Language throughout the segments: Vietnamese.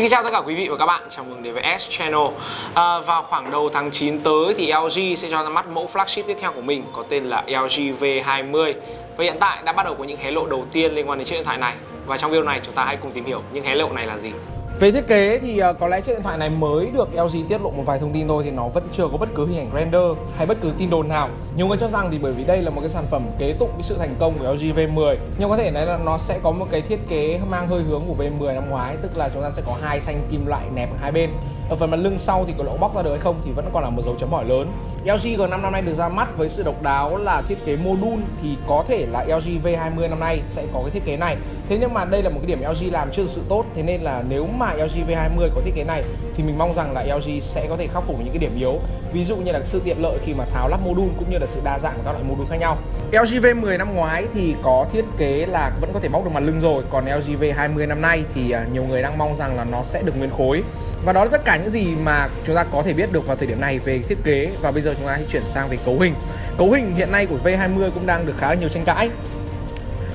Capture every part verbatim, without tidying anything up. Xin chào tất cả quý vị và các bạn, chào mừng đến với S Channel. à, Vào khoảng đầu tháng chín tới thì lờ giê sẽ cho ra mắt mẫu flagship tiếp theo của mình có tên là lờ giê V hai mươi. Và hiện tại đã bắt đầu có những hé lộ đầu tiên liên quan đến chiếc điện thoại này. Và trong video này chúng ta hãy cùng tìm hiểu những hé lộ này là gì. Về thiết kế thì có lẽ chiếc điện thoại này mới được lờ giê tiết lộ một vài thông tin thôi, thì nó vẫn chưa có bất cứ hình ảnh render hay bất cứ tin đồn nào. Nhiều người cho rằng thì bởi vì đây là một cái sản phẩm kế tục cái sự thành công của lờ giê V mười, nhưng có thể nói là nó sẽ có một cái thiết kế mang hơi hướng của V mười năm ngoái, tức là chúng ta sẽ có hai thanh kim loại nẹp ở hai bên. Ở phần mặt lưng sau thì có lỗ bóc ra được hay không thì vẫn còn là một dấu chấm hỏi lớn. lờ giê G năm năm nay được ra mắt với sự độc đáo là thiết kế module, thì có thể là lờ giê V hai mươi năm nay sẽ có cái thiết kế này. Thế nhưng mà đây là một cái điểm lờ giê làm chưa thực sự tốt, thế nên là nếu mà lờ giê V hai mươi có thiết kế này thì mình mong rằng là lờ giê sẽ có thể khắc phục những cái điểm yếu, ví dụ như là sự tiện lợi khi mà tháo lắp module cũng như là sự đa dạng của các loại module khác nhau. lờ giê V mười năm ngoái thì có thiết kế là vẫn có thể bóc được mặt lưng rồi, còn lờ giê V hai mươi năm nay thì nhiều người đang mong rằng là nó sẽ được nguyên khối. Và đó là tất cả những gì mà chúng ta có thể biết được vào thời điểm này về thiết kế. Và bây giờ chúng ta sẽ chuyển sang về cấu hình. Cấu hình hiện nay của V hai mươi cũng đang được khá là nhiều tranh cãi.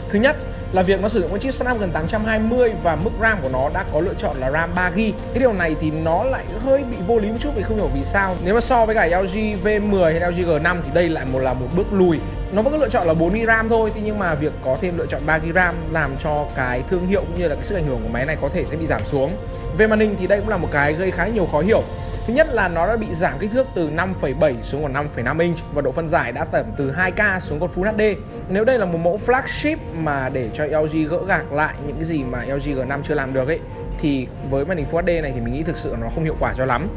Thứ nhất là việc nó sử dụng cái chip Snapdragon tám trăm hai mươi và mức RAM của nó đã có lựa chọn là RAM ba gi ga bai. Cái điều này thì nó lại hơi bị vô lý một chút vì không hiểu vì sao. Nếu mà so với cả lờ giê V mười hay lờ giê G năm thì đây lại một là một bước lùi. Nó vẫn có lựa chọn là bốn gi ga bai RAM thôi, thế nhưng mà việc có thêm lựa chọn ba gi ga bai RAM làm cho cái thương hiệu cũng như là cái sức ảnh hưởng của máy này có thể sẽ bị giảm xuống. Về màn hình thì đây cũng là một cái gây khá nhiều khó hiểu. Thứ nhất là nó đã bị giảm kích thước từ năm phẩy bảy xuống còn năm phẩy năm inch và độ phân giải đã giảm từ hai ca xuống còn Full hát đê. Nếu đây là một mẫu flagship mà để cho lờ giê gỡ gạc lại những cái gì mà lờ giê G năm chưa làm được ấy, thì với màn hình Full hát đê này thì mình nghĩ thực sự nó không hiệu quả cho lắm.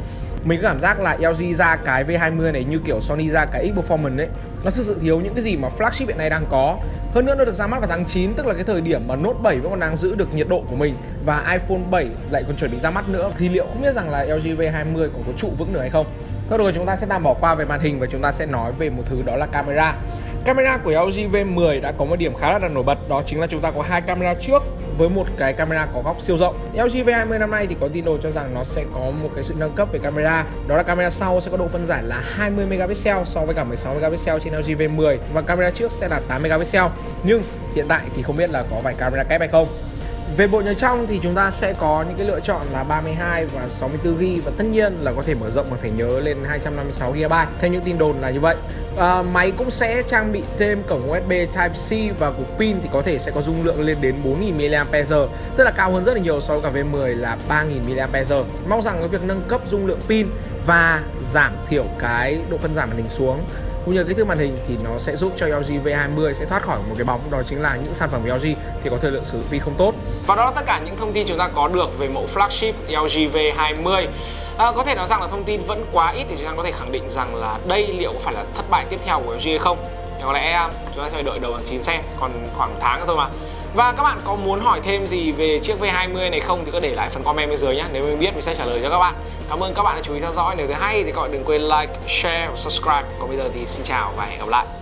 Mình có cảm giác là lờ giê ra cái V hai mươi này như kiểu Sony ra cái X-Performance ấy, nó thực sự thiếu những cái gì mà flagship hiện nay đang có. Hơn nữa nó được ra mắt vào tháng chín, tức là cái thời điểm mà Note bảy vẫn còn đang giữ được nhiệt độ của mình và iPhone bảy lại còn chuẩn bị ra mắt nữa, thì liệu không biết rằng là lờ giê V hai mươi còn có trụ vững nữa hay không. Thôi rồi, chúng ta sẽ tạm bỏ qua về màn hình và chúng ta sẽ nói về một thứ đó là camera. Camera của lờ giê V mười đã có một điểm khá là nổi bật, đó chính là chúng ta có hai camera trước với một cái camera có góc siêu rộng. lờ giê V hai mươi năm nay thì có tin đồn cho rằng nó sẽ có một cái sự nâng cấp về camera, đó là camera sau sẽ có độ phân giải là hai mươi megapixel so với cả mười sáu megapixel trên lờ giê V mười và camera trước sẽ là tám megapixel. Nhưng hiện tại thì không biết là có phải camera kép hay không. Về bộ nhớ trong thì chúng ta sẽ có những cái lựa chọn là ba mươi hai và sáu mươi tư gi ga bai và tất nhiên là có thể mở rộng bằng thẻ nhớ lên hai trăm năm mươi sáu gi ga bai theo những tin đồn là như vậy. À, máy cũng sẽ trang bị thêm cổng u ét bê Type C và cục pin thì có thể sẽ có dung lượng lên đến bốn nghìn mi li am pe giờ, tức là cao hơn rất là nhiều so với cả V mười là ba nghìn mi li am pe giờ. Mong rằng cái việc nâng cấp dung lượng pin và giảm thiểu cái độ phân giải màn hình xuống cũng như cái thứ màn hình thì nó sẽ giúp cho lờ giê V hai mươi sẽ thoát khỏi một cái bóng, đó chính là những sản phẩm của lờ giê thì có thời lượng sử dụng pin không tốt. Và đó là tất cả những thông tin chúng ta có được về mẫu flagship lờ giê V hai mươi. À, có thể nói rằng là thông tin vẫn quá ít để chúng ta có thể khẳng định rằng là đây liệu có phải là thất bại tiếp theo của lờ giê hay không. Có lẽ chúng ta sẽ phải đợi đầu tháng chín xem, còn khoảng tháng nữa thôi mà. Và các bạn có muốn hỏi thêm gì về chiếc V hai mươi này không thì cứ để lại phần comment bên dưới nhé. Nếu mình biết mình sẽ trả lời cho các bạn. Cảm ơn các bạn đã chú ý theo dõi. Nếu thấy hay thì các bạn đừng quên like, share và subscribe. Còn bây giờ thì xin chào và hẹn gặp lại.